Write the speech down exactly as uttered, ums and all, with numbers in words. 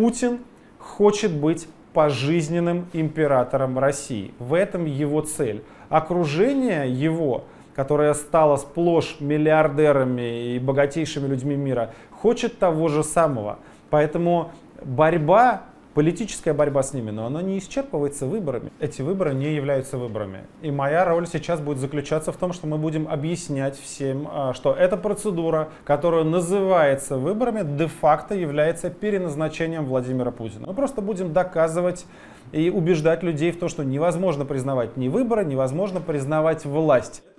Путин хочет быть пожизненным императором России. В этом его цель. Окружение его, которое стало сплошь миллиардерами и богатейшими людьми мира, хочет того же самого. Поэтому борьба, политическая борьба с ними, но она не исчерпывается выборами. Эти выборы не являются выборами. И моя роль сейчас будет заключаться в том, что мы будем объяснять всем, что эта процедура, которая называется выборами, де-факто является переназначением Владимира Путина. Мы просто будем доказывать и убеждать людей в том, что невозможно признавать ни выборы, невозможно признавать власть.